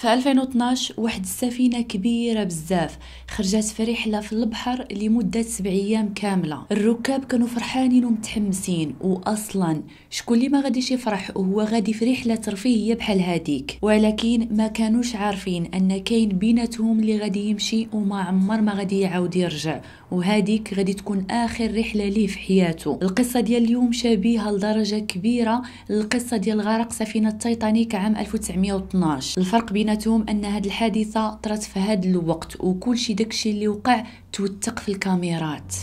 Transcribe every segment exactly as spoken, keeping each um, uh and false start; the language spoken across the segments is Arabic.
في ألفين واثناش واحد السفينه كبيره بزاف خرجت في رحله في البحر لمده سبع ايام كامله. الركاب كانوا فرحانين ومتحمسين، واصلا شكون اللي ما غاديش يفرح وهو غادي في رحله ترفيهيه بحال هذيك، ولكن ما كانوش عارفين ان كاين بيناتهم اللي غادي يمشي وما عمر ما غادي يعاود يرجع، وهذيك غادي تكون اخر رحله ليه في حياته. القصه ديال اليوم شبيهه لدرجه كبيره للقصه ديال غرق سفينه تايتانيك عام ألف وتسعمائة واثناعش. الفرق بيناتهم ان هاد الحادثه طرات في هاد الوقت وكلشي داكشي اللي وقع توثق في الكاميرات.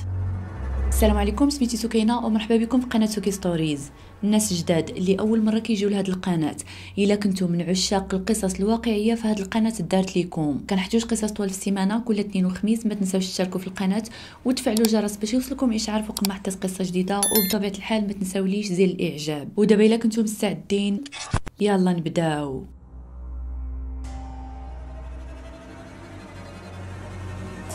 السلام عليكم، سميتي سكينه ومرحبا بكم في قناه سوكي ستوريز. الناس جداد اللي اول مره كيجيو لهاد القناه، الا كنتم من عشاق القصص الواقعيه فهاد القناه دارت ليكم. كنحتاج قصص طوال السيمانه كل اثنين وخميس، ما تنساوش تشاركوا في القناه وتفعلوا الجرس باش يوصلكم اشعار فوق ما حطيت قصه جديده، وبطبيعه الحال ما تنساوليش زر الاعجاب. ودابا الا كنتم مستعدين يلا نبداو.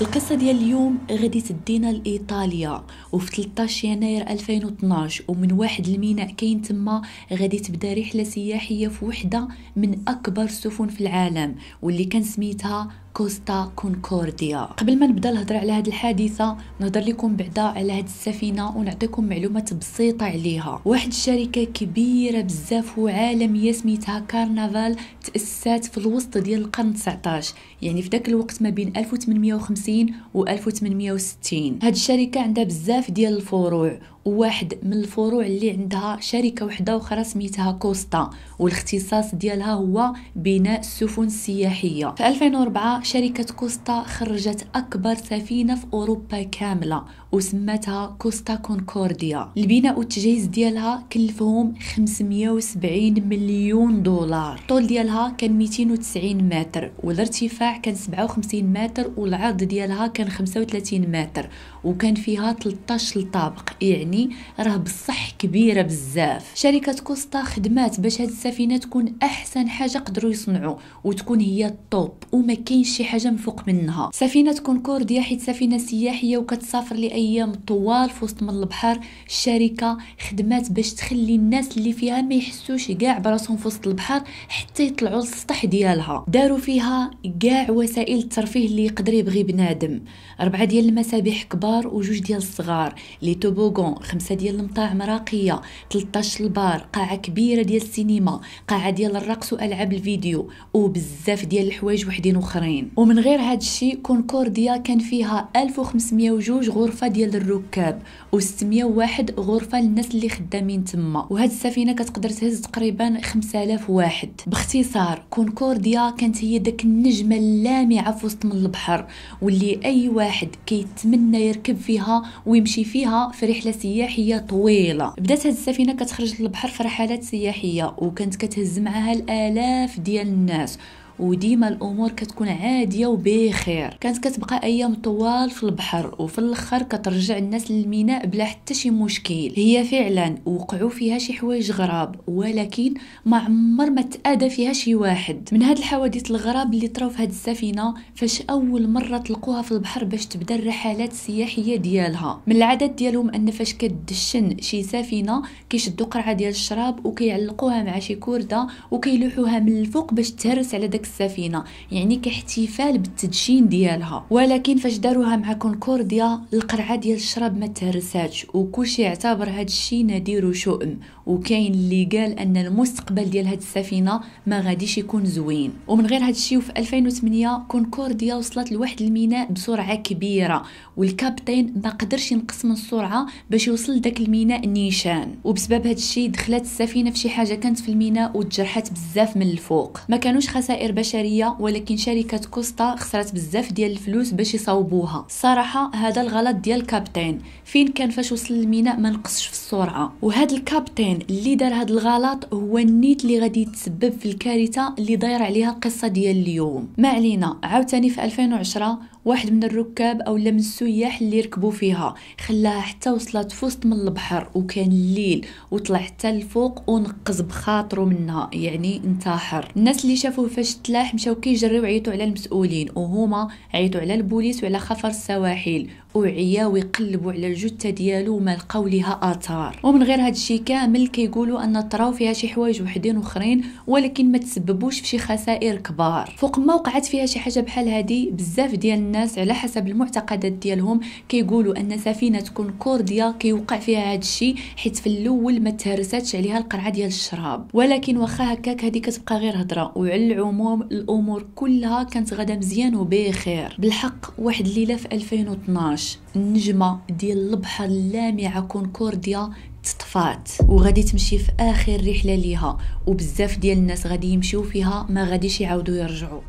القصة ديال اليوم غادي تدينا لإيطاليا، وفي ثلاثة عشر يناير ألفين واثناعش، ومن واحد الميناء كاين تما غادي تبدا رحلة سياحية في وحدة من أكبر السفن في العالم واللي كان سميتها كوستا كونكورديا. قبل ما نبدا الهضره على هذه الحادثه نهضر لكم بعدا على هذه السفينه ونعطيكم معلومات بسيطه عليها. واحد الشركه كبيره بزاف وعالميه سميتها كارنفال تاسست في الوسط ديال القرن تسعطاش، يعني في ذاك الوقت ما بين ألف وثمانمائة وخمسين و ألف وثمانمائة وستين. هذه الشركه عندها بزاف ديال الفروع، وواحد من الفروع اللي عندها شركه وحده اخرى سميتها كوستا، والاختصاص ديالها هو بناء السفن السياحيه. في ألفين وأربعة شركه كوستا خرجت اكبر سفينه في اوروبا كامله وسمتها كوستا كونكورديا. البناء والتجهيز ديالها كلفهم خمسمائة وسبعين مليون دولار. الطول ديالها كان مئتين وتسعين متر، والارتفاع كان سبعة وخمسين متر، والعرض ديالها كان خمسة وثلاثين متر، وكان فيها ثلاثة عشر طابق، يعني راه بصح كبيره بزاف. شركه كوستا خدمات باش هاد السفينه تكون احسن حاجه قدروا يصنعوا وتكون هي الطوب وما كاينش شي حاجه من فوق منها. سفينه كونكورديا حيت سفينه سياحيه وكتسافر لايام طوال في وسط من البحر، الشركه خدمات باش تخلي الناس اللي فيها ما يحسوش كاع براسهم في وسط البحر حتى يطلعوا للسطح ديالها. داروا فيها كاع وسائل الترفيه اللي يقدر يبغي بنادم، اربعه ديال المسابح كبار وجوج ديال الصغار، لي توبوغون، خمسة ديال المطاعم راقية، ثلاثة عشر البار، قاعة كبيرة ديال السينما، قاعة ديال الرقص وألعاب الفيديو، وبزاف ديال الحوايج وحدين أخرين. ومن غير هاد الشي كونكورديا كان فيها ألف وخمسمائة وجوج غرفة ديال الركاب و ستمائة وواحد غرفة للناس اللي خدامين تما، وهاد السفينة كتقدر تهز تقريبا خمسة آلاف واحد. باختصار كونكورديا كانت هي داك النجمة اللامعة في وسط من البحر واللي أي واحد كيتمنى يركب فيها ويمشي فيها في رحلة سياحيه طويله. بدات هاد السفينه كتخرج للبحر في رحلات سياحيه وكانت كتهز معها الالاف ديال الناس، وديما الامور كتكون عاديه وبخير. كانت كتبقى ايام طوال في البحر وفي الاخر كترجع الناس للميناء بلا حتى شي مشكل. هي فعلا وقعوا فيها شي حوايج غراب، ولكن ما عمر ما تأذى فيها شي واحد. من هاد الحوادث الغراب اللي طراو في هاد السفينه فاش اول مره تلقوها في البحر باش تبدا الرحلات السياحيه ديالها. من العادات ديالهم ان فاش كتدشن شي سفينه كيشدوا قرعه ديال الشراب وكيعلقوها مع شي كورده وكيلوحوها من الفوق باش تهرس على داك السفينه، يعني كاحتفال بالتدشين ديالها. ولكن فاش داروها مع كونكورديا القرعه ديال الشراب ما تهرساتش وكلشي اعتبر هاد الشي نادر وشؤم، وكاين اللي قال ان المستقبل ديال هاد السفينه ما غاديش يكون زوين. ومن غير هاد الشي وفي ألفين وثمانية كونكورديا وصلت لواحد الميناء بسرعه كبيره، والكابتن ما قدرش ينقص من السرعه باش يوصل داك الميناء نيشان، وبسبب هاد الشي دخلت السفينه في شي حاجه كانت في الميناء وتجرحت بزاف من الفوق. ما كانوش خسائر بشريه، ولكن شركه كوستا خسرت بزاف ديال الفلوس باش يصاوبوها. صراحه هذا الغلط ديال الكابتن، فين كان فاش وصل الميناء ما نقصش في السرعه، وهذا الكابتن اللي دار هذا الغلط هو النيت اللي غادي يتسبب في الكارثه اللي داير عليها القصه ديال اليوم. ما علينا. عاوتاني في ألفين وعشرة واحد من الركاب اولا من السياح اللي ركبوا فيها خلاها حتى وصلت فوسط من البحر، وكان الليل وطلع حتى الفوق ونقز بخاطره منها، يعني انتحر. الناس اللي شافوه فاش تلاح مشاو كيجريو عيطوا على المسؤولين، وهما عيطوا على البوليس وعلى خفر السواحل، وعياو يقلبوا على الجثه ديالو وما لقاو ليها اثار. ومن غير هاد الشيء كامل كيقولوا ان طراو فيها شي حوايج وحدين اخرين ولكن ما تسببوش فشي خسائر كبار. فوق ما وقعت فيها شي حاجه بحال هذه بزاف ديال الناس على حسب المعتقدات ديالهم كيقولوا ان سفينه كونكورديا كيوقع فيها هاد الشيء حيت في الاول ما تهرساتش عليها القرعه ديال الشراب، ولكن واخا هكاك هذه كتبقى غير هضره. وعلى العموم الامور كلها كانت غدا مزيان وبخير. بالحق واحد الليله في ألفين واثناش النجمة ديال البحر اللامعة كونكورديا تطفات وغادي تمشي في آخر رحلة ليها، وبزاف ديال الناس غادي يمشيو فيها ما غاديش يعاودوا يرجعوا.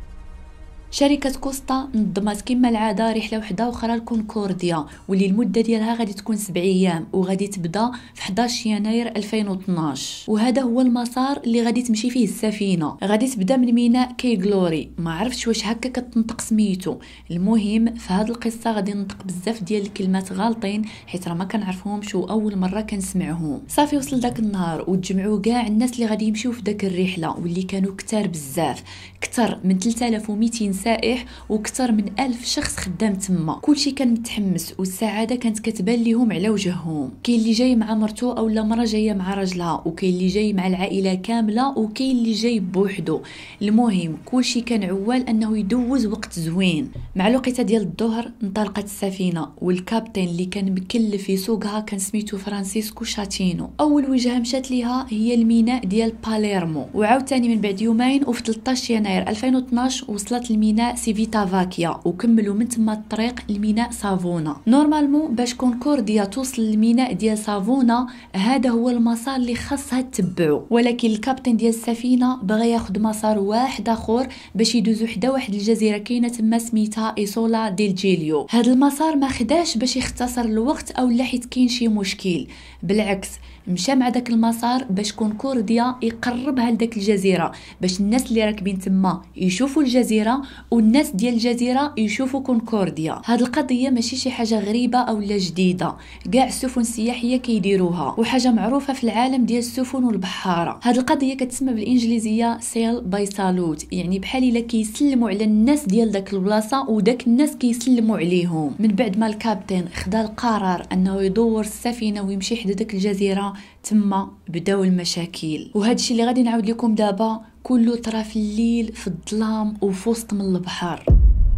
شركة كوستا نظمت كما العادة رحلة وحدة أخرى لكونكورديا واللي المدة ديالها غادي تكون سبع أيام وغادي تبدا في حداش يناير ألفين واثناش. وهذا هو المسار اللي غادي تمشي فيه السفينة، غادي تبدا من ميناء كي غلوري. ما عرفتش واش هكا كتنطق سميتو. المهم في هذه القصة غادي ننطق بزاف ديال الكلمات غالطين حيت راه ما كنعرفهمش وأول مرة كنسمعهم. صافي وصل داك النهار وتجمعوا كاع الناس اللي غادي يمشيو في داك الرحلة واللي كانوا كتار بزاف، كتر من ثلاثة آلاف ومئتين سائح وكثر من ألف شخص خدام تما. كلشي كان متحمس والسعاده كانت كتبان لهم على وجههم. كاين اللي جاي مع مرتو او لا مره جايه مع راجلها، وكاين اللي جاي مع العائله كامله، وكاين اللي جاي بوحدو. المهم كلشي كان عوال انه يدوز وقت زوين. مع الوقيته ديال الظهر انطلقت السفينه والكابتن اللي كان مكلف يسوقها كان سميتو فرانسيسكو شاتينو. اول وجهه مشات ليها هي الميناء ديال باليرمو، وعاوتاني من بعد يومين وفي ثلاثة عشر يناير ألفين واثناش وصلت ميناء سيفيتافاكيا وكملوا من تما الطريق لميناء سافونا. نورمالمون باش كونكورديا توصل للميناء ديال سافونا هذا هو المسار اللي خاصها تتبعو، ولكن الكابتن ديال السفينه بغى ياخذ مسار واحد اخر باش يدوزو حدا واحد الجزيره كاينه تما سميتها ايسولا ديال جيليو. هذا المسار ما خداش باش يختصر الوقت او لا حيت كاين شي مشكل، بالعكس مشى مع داك المسار باش كونكورديا يقربها لداك الجزيره باش الناس اللي راكبين تما يشوفوا الجزيره والناس ديال الجزيره يشوفوا كونكورديا. هاد القضيه ماشي شي حاجه غريبه او لا جديده، كاع السفن السياحيه كيديروها وحاجه معروفه في العالم ديال السفن والبحاره. هاد القضيه كتسمى بالانجليزيه سيل باي سالوت، يعني بحال الا كيسلموا على الناس ديال داك البلاصه وداك الناس كيسلموا عليهم. من بعد ما الكابتن خدا القرار انه يدور السفينه ويمشي حدا داك الجزيره تما بداو المشاكل. وهذا الشيء اللي غادي نعاود لكم دابا كله طرا في الليل في الظلام وفي وسط من البحر.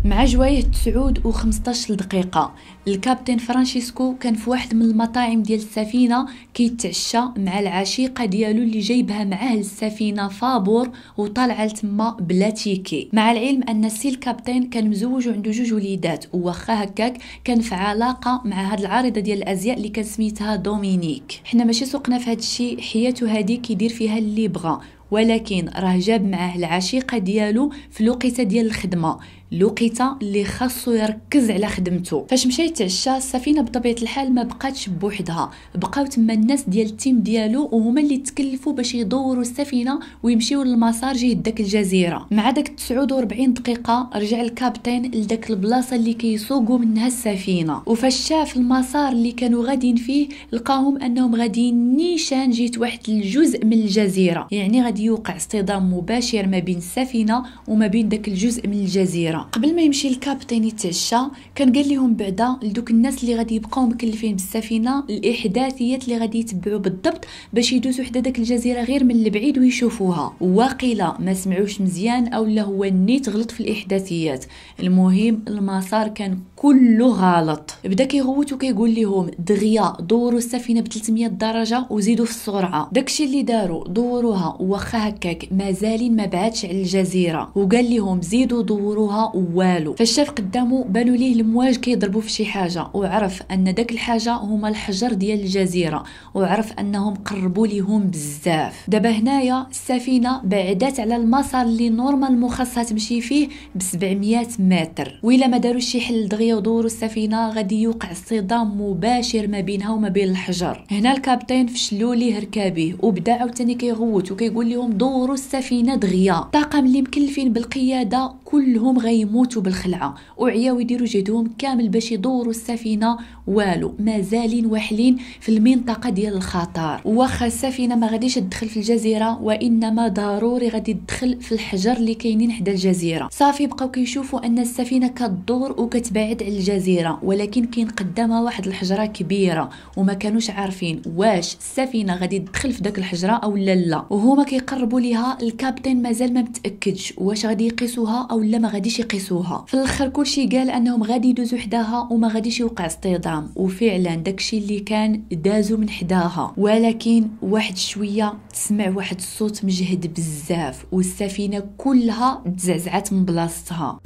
مع جوايه تسعود وخمسطاش دقيقه الكابتن فرانشيسكو كان في واحد من المطاعم ديال السفينه كيتعشى مع العشيقه ديالو اللي جايبها معاه للسفينه فابور وطالعه لتما بلا تيكي. مع العلم ان السي الكابتن كان مزوج وعنده جوج وليدات، وواخا هكاك كان في علاقه مع هاد العارضه ديال الازياء اللي كان سميتها دومينيك. حنا ماشي سوقنا في هاد الشيء، حياته هادي كيدير فيها اللي بغا، ولكن راه جاب معاه العشيقه ديالو في الوقيته ديال الخدمه، الوقيته اللي خاصو يركز على خدمته. فاش مشى يتعشى السفينه بطبيعه الحال ما بقاتش بوحدها، بقاو تما الناس ديال التيم ديالو وهما اللي تكلفوا باش يدوروا السفينه ويمشيو للمسار جهه داك الجزيره. مع داك تسعود وأربعين دقيقه رجع الكابتن لداك البلاصه اللي كيسوقوا منها السفينه، وفاش شاف المسار اللي كانوا غاديين فيه لقاهم انهم غاديين نيشان جهه واحد الجزء من الجزيره، يعني غادي يوقع اصطدام مباشر ما بين السفينه وما بين داك الجزء من الجزيره. قبل ما يمشي الكابتن يتعشى كان قال لهم بعدا لدوك الناس اللي غادي يبقاو مكلفين بالسفينه الاحداثيات اللي غادي يتبعوا بالضبط باش يدوزوا حدا داك الجزيره غير من البعيد ويشوفوها، واقيلا ما سمعوش مزيان او لا هو نيت غلط في الاحداثيات. المهم المسار كان كله غلط. بدا كيغوت وكيقول لهم دغيا دوروا السفينه ب ثلاثمية درجه وزيدوا في السرعه. داكشي اللي داروا دوروها واخا هكاك مازالين ما بعدش على الجزيره، وقال لهم زيدوا دوروها والو. فاش شاف قدامه بانوا ليه المواج كيضربوا في شي حاجه وعرف ان داك الحاجه هما الحجر ديال الجزيره وعرف انهم قربوا ليهم بزاف. دابا هنايا السفينه بعدات على المسار اللي نورمالمون خاصها تمشي فيه ب سبعمية متر، والا ما داروش شي حل دغيا ودوروا السفينه غادي يوقع صدام مباشر ما بينها وما بين الحجر. هنا الكابتن فشلو ليه ركابيه وبدا عاوتاني كيغوت وكيقول لهم دوروا السفينه دغيا. الطاقم اللي مكلفين بالقياده كلهم غيموتوا بالخلعه، وعياو يديروا جهدهم كامل باش يدوروا السفينه، والو مازالين واحلين في المنطقه ديال الخطر. واخا السفينه ما غاديش تدخل في الجزيره، وانما ضروري غادي تدخل في الحجر اللي كاينين حدا الجزيره. صافي بقاو كيشوفوا ان السفينه كتدور وكتبعد على الجزيره، ولكن كاين قدامها واحد الحجره كبيره، وما كانوش عارفين واش السفينه غادي تدخل في داك الحجره او لا لا. وهما كيقربوا ليها، الكابتن مازال ما متاكدش واش غادي يقيسوها او لا ما غاديش يقيسوها. في الاخر كلشي قال انهم غادي يدوزوا حداها وما غاديش يوقع اصطدام، وفعلا داكشي اللي كان دازوا من حداها. ولكن واحد شويه تسمع واحد الصوت مجهد بزاف، والسفينه كلها تزعزعت من بلاصتها.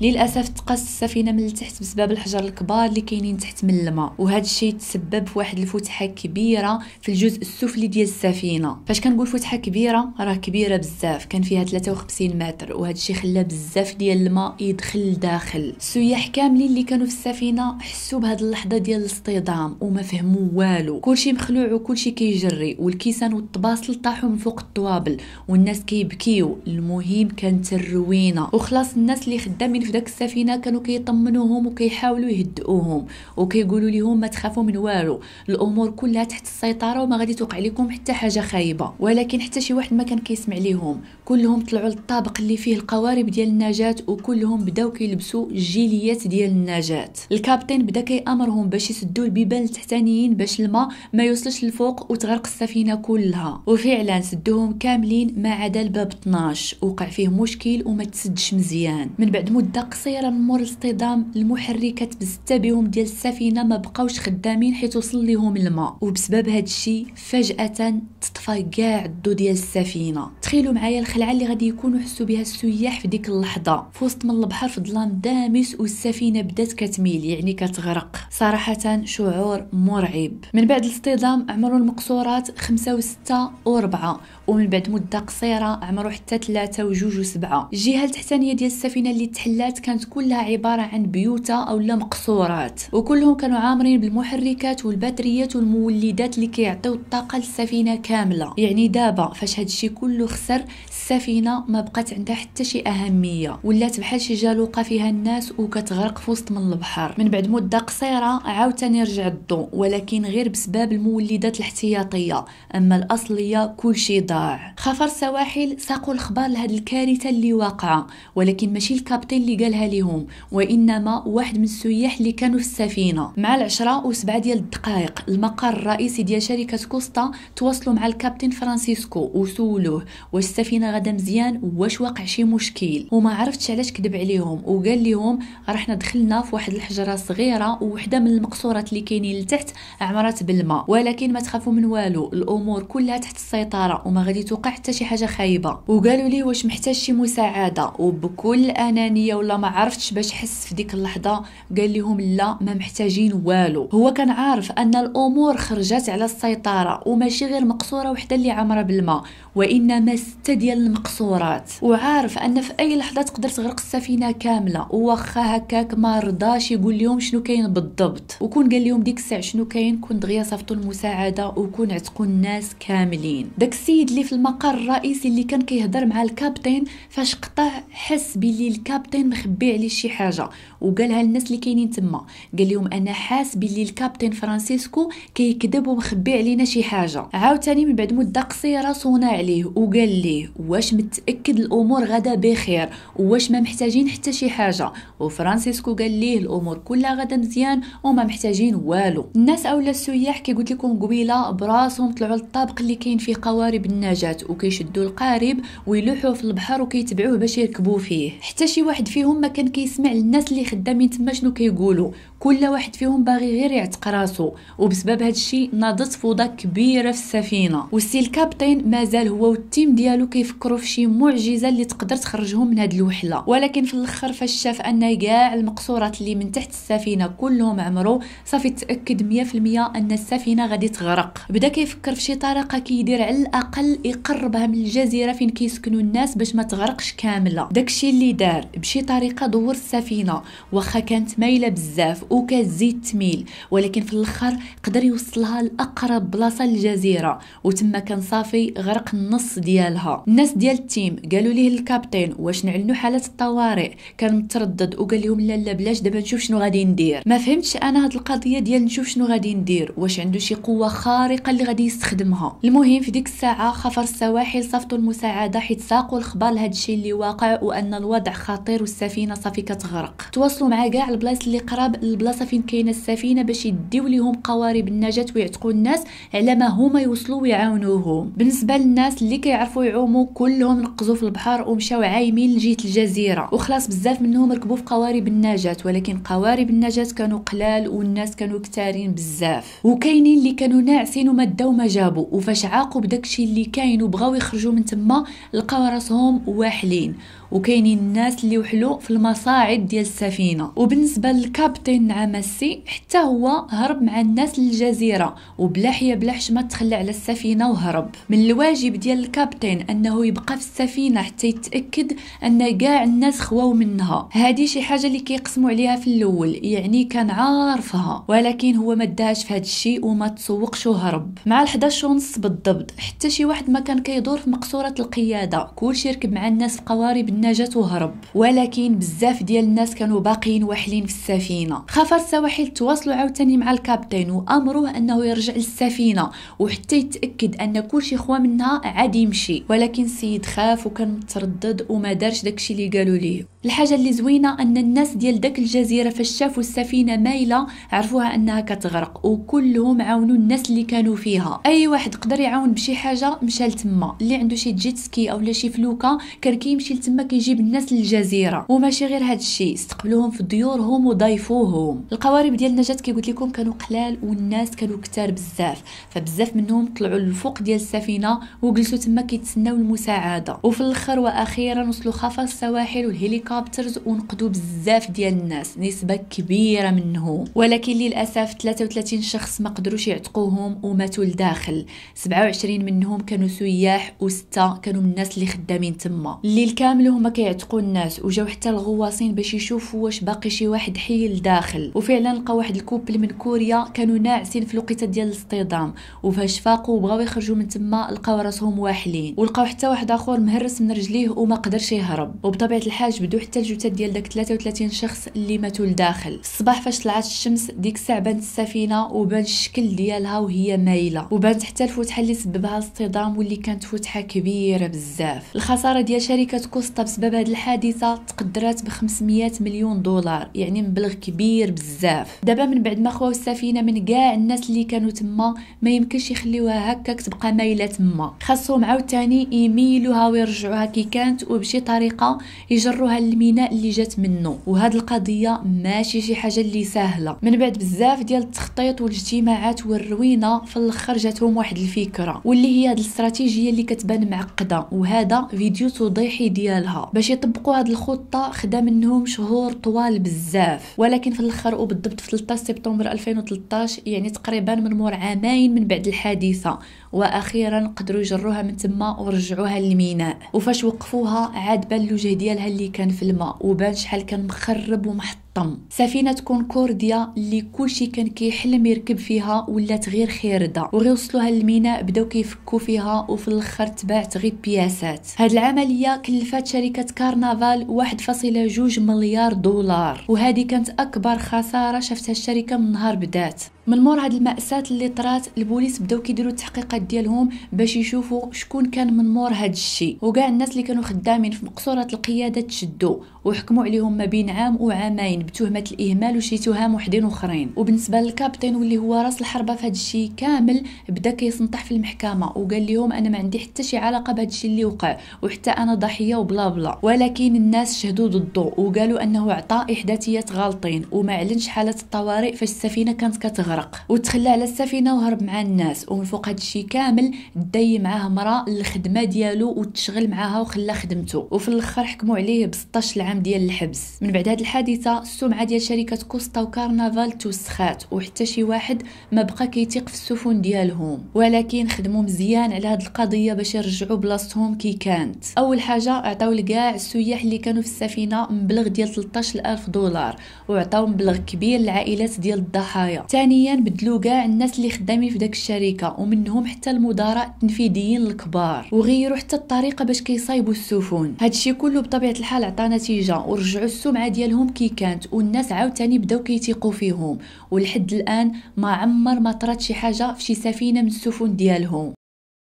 للاسف تقص السفينه من التحت بسبب الحجر الكبار اللي كاينين تحت من الماء، وهذا الشيء تسبب في واحد الفتحه كبيره في الجزء السفلي ديال السفينه. فاش كنقول فتحه كبيره راه كبيره بزاف، كان فيها ثلاثة وخمسين متر، وهذا الشيء خلى بزاف ديال الماء يدخل لداخل. السياح كاملين اللي كانوا في السفينه حسوا بهذه اللحظه ديال الاصطدام وما فهموا والو، كلشي مخلوع وكلشي كيجري، والكيسان والطباصل طاحوا من فوق الطوابل والناس كيبكيو. المهم كانت الروينه، وخلاص الناس اللي خدامين في داك السفينه كانوا كيطمنوهم وكيحاولوا يهدئوهم وكيقولوا لهم ما تخافوا من والو، الامور كلها تحت السيطره وما غادي توقع لكم حتى حاجه خايبه. ولكن حتى شي واحد ما كان كيسمع ليهم، كلهم طلعوا للطابق اللي فيه القوارب ديال النجاه، وكلهم بداو كيلبسوا الجيليات ديال النجاه. الكابتن بدا كيامرهم باش يسدوا البيبان التحتانيين باش الماء ما يوصلش للفوق وتغرق السفينه كلها، وفعلا سدوهم كاملين ما عدا الباب اثنا عشر، وقع فيه مشكل وما تسدش مزيان. من بعد مده قصيره من مور الاصطدام، المحركات بزتا بهم ديال السفينه ما بقاوش خدامين حيت وصل ليهم الماء، وبسبب هذا الشيء فجاه تطفى كاع الضوء ديال السفينه. تخيلوا معايا الخلعه اللي غادي يكونوا حسوا بها السياح في ديك اللحظه، في وسط من البحر في ظلام دامس، والسفينه بدات كتميل يعني كتغرق. صراحه شعور مرعب. من بعد الاصطدام عمروا المقصورات خمسة وستة وأربعة، ومن بعد مده قصيره عمروا حتى ثلاثة وجوج وسبعة. الجهه التحتانيه ديال السفينه اللي الحلات كانت كلها عباره عن بيوتها او لا مقصورات، وكلهم كانوا عامرين بالمحركات والباتريات والمولدات اللي كيعطيو الطاقه للسفينه كامله. يعني دابا فاش هادشي كله خسر، السفينه ما بقات عندها حتى شي اهميه، ولات بحال شي جالوقه فيها الناس وكتغرق في وسط من البحر. من بعد مده قصيره عاوتاني رجع الضوء، ولكن غير بسبب المولدات الاحتياطيه، اما الاصليه كلشي ضاع. خفر السواحل ساقوا الخبر لهاد الكارثه اللي واقعه، ولكن ماشي الكابتن اللي قالها لهم، وانما واحد من السياح اللي كانوا في السفينه. مع العشرة وسبعة ديال الدقائق، المقر الرئيسي ديال شركه كوستا تواصلوا مع الكابتن فرانسيسكو وسولوه واش السفينه غدا مزيان، واش واقع شي مشكل، وما عرفتش علاش كذب عليهم وقال لهم راه حنا دخلنا في واحد الحجره صغيره وحده من المقصورات اللي كاينين لتحت عمرات بالماء، ولكن ما تخافوا من والو، الامور كلها تحت السيطره وما غادي توقع حتى شي حاجه خايبه. وقالوا لي واش محتاج شي مساعده، وبكل انانيه ولا ما عرفتش باش حس في ديك اللحظه قال لهم لا ما محتاجين والو. هو كان عارف ان الامور خرجت على السيطره، وماشي غير مقصوره وحده اللي عامره بالماء، وانما سته ديال المقصورات، وعارف ان في اي لحظه تقدر تغرق السفينه كامله. وواخا هكاك ما رضاش يقول لهم شنو كاين بالضبط، وكون قال لهم ديك الساعه شنو كاين كون دغيا صيفطوا المساعده وكون عتقوا الناس كاملين. داك السيد اللي في المقر الرئيسي اللي كان كيهضر مع الكابتن فاش قطع حس بلي الكابتن مخبي عليه شي حاجه، وقالها للناس اللي كاينين تما، قال لهم انا حاس بلي الكابتن فرانسيسكو كيكذب ومخبي علينا شي حاجه. عاوتاني من بعد مده قصيره صونا عليه وقال ليه واش متاكد الامور غدا بخير، واش ما محتاجين حتى شي حاجه، وفرانسيسكو قال ليه الامور كلها غدا مزيان وما محتاجين والو. الناس اولا السياح كي قلت لكم قبيله براسهم طلعوا للطابق اللي كاين فيه قوارب النجاه، وكيشدوا القارب ويلوحوا في البحر وكيتبعوه باش يركبوا فيه. حتى شي واحد فيهم ما كان كيسمع للناس اللي خدامين تما شنو كيقولوا، كل واحد فيهم باغي غير يعتق راسو، وبسبب هذا الشيء ناضت فوضى كبيره في السفينه. والسي الكابتن مازال هو والتيم ديالو كيفكروا في شي معجزه اللي تقدر تخرجهم من هاد الوحله، ولكن في الاخر فاش شاف ان كاع المقصورات اللي من تحت السفينه كلهم عمرو، صافي تاكد مية بالمية ان السفينه غادي تغرق. بدا كيفكر في شي طريقه كيدير على الاقل يقربها من الجزيره فين كيسكنوا الناس باش ما تغرقش كامله. داكشي اللي دار بشي طريقه دور السفينه، واخا كانت مايله بزاف وكتزيد تميل، ولكن في الاخر قدر يوصلها لاقرب بلاصه للجزيره، وتما كان صافي غرق النص ديالها. الناس الناس ديال التيم قالوا ليه الكابتن واش نعلنوا حاله الطوارئ، كان متردد وقال لهم لا لا بلاش دابا نشوف شنو غادي ندير. ما فهمتش انا هاد القضيه ديال نشوف شنو غادي ندير، واش عنده شي قوه خارقه اللي غادي يستخدمها. المهم في ديك الساعه خفر السواحل صفطوا المساعده حيت ساقوا الخبر لهذا الشيء اللي واقع وان الوضع خطير والسفينه صافي كتغرق. تواصلوا مع كاع البلايص اللي قراب البلاصه فين كاينه السفينه باش يديو لهم قوارب النجاه ويعتقوا الناس على ما هما يوصلوا ويعاونوهم. بالنسبه للناس اللي كيعرفوا يعوموا كلهم نقزوا في البحر ومشاو عايمين لجهه الجزيره، وخلاص بزاف منهم ركبوا في قوارب النجاه، ولكن قوارب النجاه كانوا قلال والناس كانوا كتارين بزاف، وكاينين اللي كانوا ناعسين وما داو ما جابوا. وفاش عاقوا بداكشي اللي كاين وبغاو يخرجوا من تما لقاو راسهم واحلين، وكاينين الناس اللي وحلوا في المصاعد ديال السفينه. وبالنسبه للكابتن عمسي حتى هو هرب مع الناس للجزيره وبلا حيه بلا حشمه تخلى على السفينه وهرب. من الواجب ديال الكابتن انه يبقى في السفينه حتى يتاكد ان كاع الناس خواو منها. هذه شي حاجه اللي كيقسموا عليها في الاول، يعني كان عارفها ولكن هو ما داهاش في هذا الشيء وما تسوقش وهرب. مع الحداش ونص بالضبط حتى شي واحد ما كان كيدور في مقصوره القياده، كلشي ركب مع الناس في قوارب النجاه وهرب، ولكن بزاف ديال الناس كانوا باقيين واحلين في السفينه. خفر السواحل تواصلوا عاوتاني مع الكابتن وامروه انه يرجع للسفينه وحتى يتاكد ان كلشي خوا منها عاد يمشي، ولكن السيد خاف وكان متردد وما دارش داكشي اللي قالوا ليه. الحاجه اللي زوينه ان الناس ديال داك الجزيره فاش شافوا السفينه مايله عرفوها انها كتغرق وكلهم عاونوا الناس اللي كانوا فيها. اي واحد قدر يعاون بشي حاجه مشى لتما، اللي عنده شي جيتسكي او لا شي فلوكه كان كيمشي لتما كيجيب الناس للجزيره. وماشي غير هذا الشيء، استقبلوهم في ديورهم وضيفوهم. القوارب ديال النجاه كي قلت لكم كانوا قلال والناس كانوا كتار بزاف، فبزاف منهم طلعوا للفوق ديال السفينه وجلسوا تما كيتسناو المساعده. وفي الاخر واخيرا وصلوا خفر السواحل والهليكوبترز ونقذوا بزاف ديال الناس، نسبه كبيره منهم، ولكن للاسف ثلاثة وثلاثين شخص ما قدروش يعتقوهم وماتوا لداخل. سبعة وعشرين منهم كانوا سياح وسته كانوا من الناس اللي خدامين تما. الليل كامل هما كيعتقوا الناس وجاو حتى الغواصين باش يشوفوا واش باقي شي واحد حي لداخل، وفعلا لقاو واحد الكوبل من كوريا كانوا ناعسين في الوقيته ديال الاصطدام، وفاش فاقوا وبغاو يخرجوا من تما لقاو راسهم واحلين، ولقاو حتى واحد اخر مهرس من رجليه وما قدرش يهرب. وبطبيعه الحال بدو حتى الجثث ديال داك ثلاثة وثلاثين شخص اللي ماتوا لداخل. الصباح فاش طلعت الشمس ديك الساعه بانت السفينه وبان الشكل ديالها وهي مايله، وبانت حتى الفتحه اللي سببها الاصطدام واللي كانت فتحه كبيره بزاف. الخساره ديال شركه كوستا بسبب هذه الحادثه تقدرات ب خمسمية مليون دولار، يعني مبلغ كبير بزاف. دابا من بعد ما خواو السفينه من كاع الناس اللي كانوا تما ما يمكنش يخليوها هكاك تبقى مايله تما، خاصهم عاوتاني يميلوها ويرجعوها كي كانت وبشي طريقه يجروها للميناء اللي جات منه. وهاد القضيه ماشي شي حاجه اللي سهله، من بعد بزاف ديال التخطيط والاجتماعات والروينه في الاخر جاتهم واحد الفكره، واللي هي هاد الاستراتيجيه اللي كتبان معقده، وهذا فيديو توضيحي ديالها. باش يطبقوا هاد الخطه خدا منهم شهور طوال بزاف، ولكن في الاخر وبالضبط في ثلاثة عشر سبتمبر ألفين وثلاثة عشر يعني تقريبا من مور عامين من بعد الحادثه، واخيرا قدروا يجروها من تما ورجعوها للميناء. وفاش وقفوها عاد بان الوجه ديالها اللي كان في الماء وبان شحال كان مخرب ومحطم. سفينه كونكورديا اللي كلشي كان كيحلم يركب فيها ولات غير خيرده، وغير وصلوها للميناء بداو كيفكوا فيها وفي الاخر تباعت غير بياسات. هاد العمليه كلفات شركه كارنفال واحد فاصلة جوج مليار دولار، وهذه كانت اكبر خساره شافتها الشركه من نهار بدات. من مور هاد المأساة اللي طرات البوليس بداو كيديروا التحقيقات ديالهم باش يشوفوا شكون كان من مور هاد الشيء، وكاع الناس اللي كانوا خدامين في مقصوره القياده تشدوا وحكموا عليهم ما بين عام وعامين بتهمه الاهمال وشي تهم وحدين اخرين. وبالنسبه للكابتن واللي هو راس الحربه فهاد الشيء كامل بدا كيصنطح في المحكمه وقال لهم انا ما عندي حتى شي علاقه بهاد الشيء اللي وقع وحتى انا ضحيه وبلا بلا، ولكن الناس شهدوا ضده وقالوا انه عطى احداثيات غالطين وما علنش حاله الطوارئ فاش السفينه كانت كتغرق، وتخلى على السفينه وهرب مع الناس. ومن فوق هاد الشيء كامل داي معاه مراه الخدمه ديالو وتشغل معاها وخلى خدمته، وفي الاخر حكموا عليه ب ستة عشر عام ديال الحبس. من بعد هاد الحادثه السمعه ديال شركه كوستا وكارنفال توسخات، وحتى شي واحد ما بقى كيتيق في السفن ديالهم، ولكن خدموا مزيان على هاد القضيه باش يرجعوا بلاصتهم كي كانت. اول حاجه عطاو لكاع السياح اللي كانوا في السفينه مبلغ ديال ثلاثة عشر ألف دولار، وعطاو مبلغ كبير للعائلات ديال الضحايا. ثانيا بدلوا كاع الناس اللي خدامين في داك الشركه، ومنهم حتى المدراء التنفيذيين الكبار، وغيروا حتى الطريقه باش كيصايبوا السفن. هادشي كله بطبيعه الحال عطى نتيجه، ورجعوا السمعه ديالهم كي كانت، والناس عاوتاني بداو كيتيقوا فيهم، ولحد الان ما عمر ما طرات شي حاجه في شي سفينه من السفن ديالهم.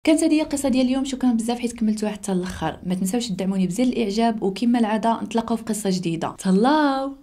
كانت هذه القصه ديال اليوم، شكرا بزاف حيت كملتوها حتى الاخر. ما تنساوش تدعموني بزير الاعجاب، وكما العاده نتلاقاو في قصه جديده. تهلاو.